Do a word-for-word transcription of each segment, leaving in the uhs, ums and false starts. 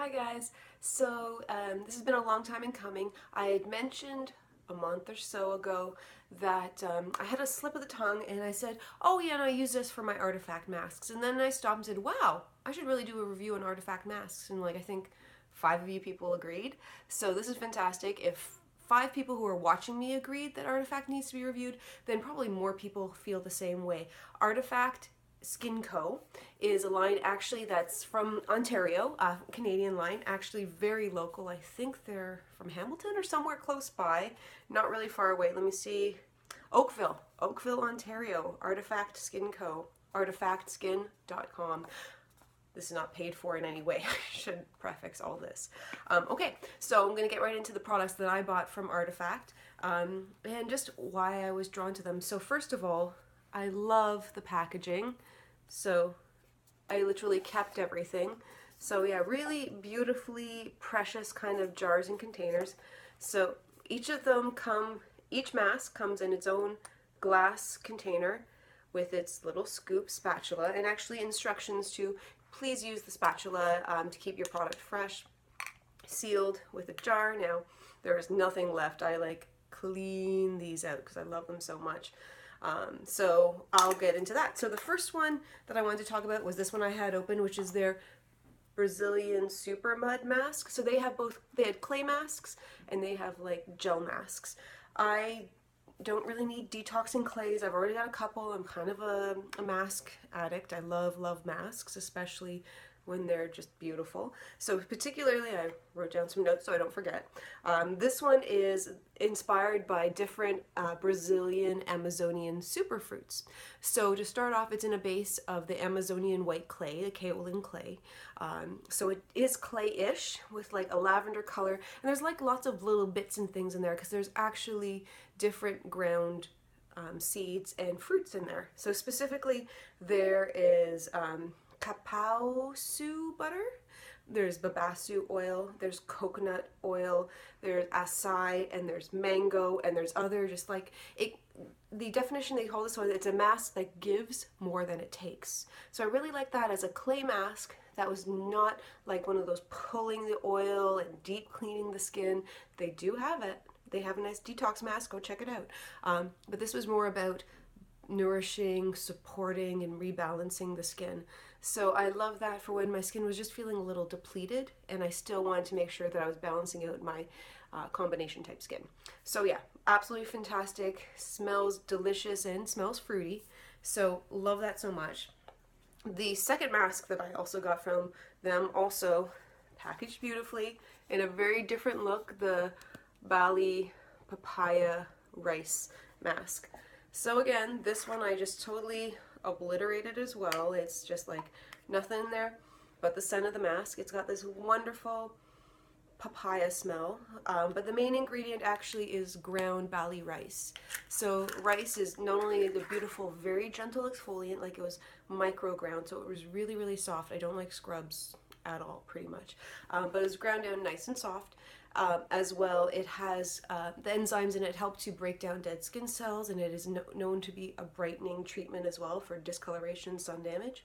Hi guys, so um, this has been a long time in coming. I had mentioned a month or so ago that um, I had a slip of the tongue and I said, oh yeah, and I use this for my artifact masks. And then I stopped and said, wow, I should really do a review on artifact masks. And like, I think five of you people agreed. So this is fantastic. If five people who are watching me agreed that Artifact needs to be reviewed, then probably more people feel the same way. Artifact Skin Co is a line actually that's from Ontario, a Canadian line, actually very local. I think they're from Hamilton or somewhere close by, not really far away. Let me see. Oakville, Oakville, Ontario, Artifact Skin Co, Artifact Skin dot com. This is not paid for in any way. I should prefix all this. Um, okay, so I'm gonna get right into the products that I bought from Artifact um, and just why I was drawn to them. So first of all, I love the packaging, so I literally kept everything. So yeah, really beautifully precious kind of jars and containers. So each of them come, each mask comes in its own glass container with its little scoop spatula, and actually instructions to please use the spatula um, to keep your product fresh, sealed with a jar. Now, there is nothing left. I like clean these out because I love them so much. Um, so I'll get into that. So the first one that I wanted to talk about was this one I had open, which is their Brazilian Super Mud mask. So they have both, they had clay masks and they have like gel masks. I don't really need detoxing clays. I've already got a couple. I'm kind of a, a mask addict. I love, love masks, especially when they're just beautiful. So particularly, I wrote down some notes so I don't forget. Um, this one is inspired by different uh, Brazilian Amazonian superfruits. So to start off, it's in a base of the Amazonian white clay, the kaolin clay. Um, so it is clay-ish with like a lavender color. And there's like lots of little bits and things in there because there's actually different ground um, seeds and fruits in there. So specifically, there is um, Cacao butter, there's babaçu oil, there's coconut oil, there's acai, and there's mango, and there's other just like, it, the definition they call this one, it's a mask that gives more than it takes. So I really like that as a clay mask that was not like one of those pulling the oil and deep cleaning the skin. They do have it. They have a nice detox mask, go check it out. Um, but this was more about nourishing, supporting, and rebalancing the skin. So I love that for when my skin was just feeling a little depleted and I still wanted to make sure that I was balancing out my uh, combination type skin. So yeah, absolutely fantastic, smells delicious and smells fruity. So love that so much. The second mask that I also got from them, also packaged beautifully in a very different look, the Bali Papaya Rice mask. So again, this one I just totally obliterated as well. It's just like nothing in there but the scent of the mask. It's got this wonderful papaya smell, um, but the main ingredient actually is ground Bali rice. So rice is not only the beautiful, very gentle exfoliant, like it was micro ground, so it was really, really soft. I don't like scrubs at all, pretty much, um, but it was ground down nice and soft. Um, as well, it has uh, the enzymes in it help to break down dead skin cells, and it is no known to be a brightening treatment as well for discoloration, sun damage.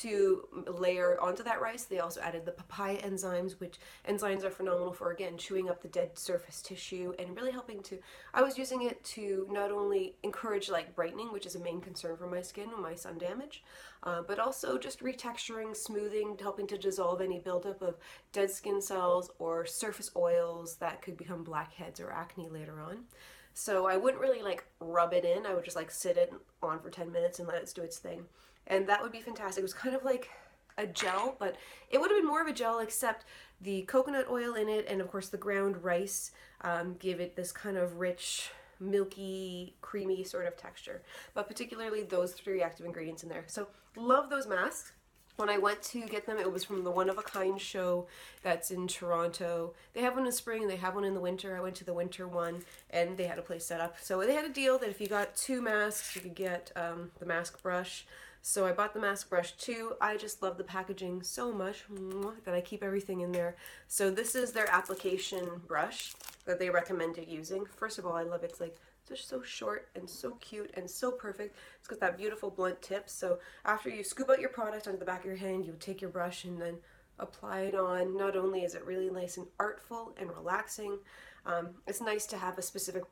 To layer onto that rice, they also added the papaya enzymes, which enzymes are phenomenal for, again, chewing up the dead surface tissue and really helping to, I was using it to not only encourage like brightening, which is a main concern for my skin and my sun damage, uh, but also just retexturing, smoothing, helping to dissolve any buildup of dead skin cells or surface oils that could become blackheads or acne later on. So I wouldn't really like rub it in, I would just like sit it on for ten minutes and let it do its thing. And that would be fantastic. It was kind of like a gel, but it would have been more of a gel except the coconut oil in it and of course the ground rice um, give it this kind of rich, milky, creamy sort of texture. But particularly those three active ingredients in there. So love those masks. When I went to get them, it was from the One of a Kind show that's in Toronto. They have one in spring and they have one in the winter. I went to the winter one and they had a place set up. So they had a deal that if you got two masks, you could get um, the mask brush. So I bought the mask brush too. I just love the packaging so much that I keep everything in there. So this is their application brush that they recommended using. First of all, I love it. It's like just so short and so cute and so perfect. It's got that beautiful blunt tip. So after you scoop out your product onto the back of your hand, you take your brush and then apply it on. Not only is it really nice and artful and relaxing, um, it's nice to have a specific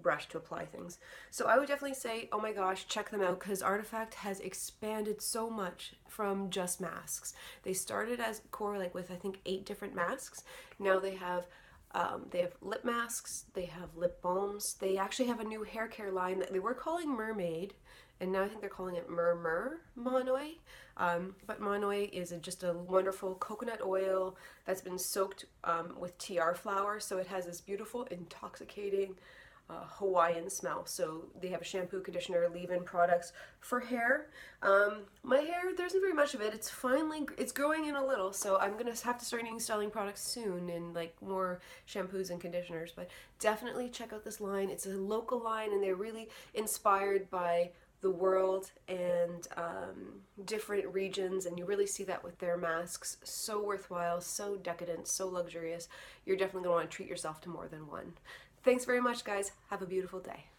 brush to apply things. So I would definitely say, oh my gosh, check them out, because Artifact has expanded so much from just masks. They started as core like with I think eight different masks. Now they have um, they have lip masks, they have lip balms, they actually have a new hair care line that they were calling Mermaid, and now I think they're calling it Murmur Monoi. Um, but Monoi is a, just a wonderful coconut oil that's been soaked um, with T R flower, so it has this beautiful intoxicating Uh, Hawaiian smell. So they have a shampoo, conditioner, leave-in products for hair. Um, my hair, there isn't very much of it. It's finally, it's growing in a little, so I'm gonna have to start installing products soon and like more shampoos and conditioners, but definitely check out this line. It's a local line and they're really inspired by the world and um, different regions, and you really see that with their masks. So worthwhile, so decadent, so luxurious. You're definitely gonna want to treat yourself to more than one. Thanks very much, guys. Have a beautiful day.